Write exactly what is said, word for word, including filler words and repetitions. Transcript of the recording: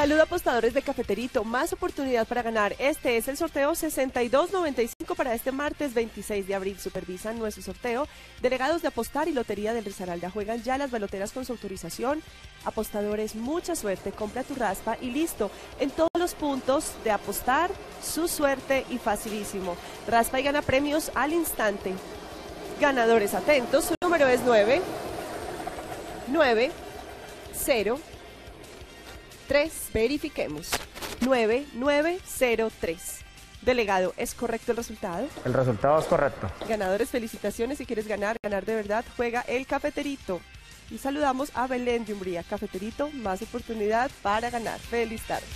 Saludos apostadores de Cafeterito, más oportunidad para ganar. Este es el sorteo sesenta y dos noventa y cinco para este martes veintiséis de abril. Supervisan nuestro sorteo delegados de Apostar y Lotería del Risaralda. Juegan ya las baloteras con su autorización. Apostadores, mucha suerte, compra tu raspa y listo. En todos los puntos de Apostar, su suerte y facilísimo. Raspa y gana premios al instante. Ganadores atentos, su número es nueve nueve cero tres, verifiquemos, nueve nueve cero tres. Delegado, ¿es correcto el resultado? El resultado es correcto. Ganadores, felicitaciones. Si quieres ganar, ganar de verdad, juega el Cafeterito. Y saludamos a Belén de Umbría. Cafeterito, más oportunidad para ganar. Feliz tarde.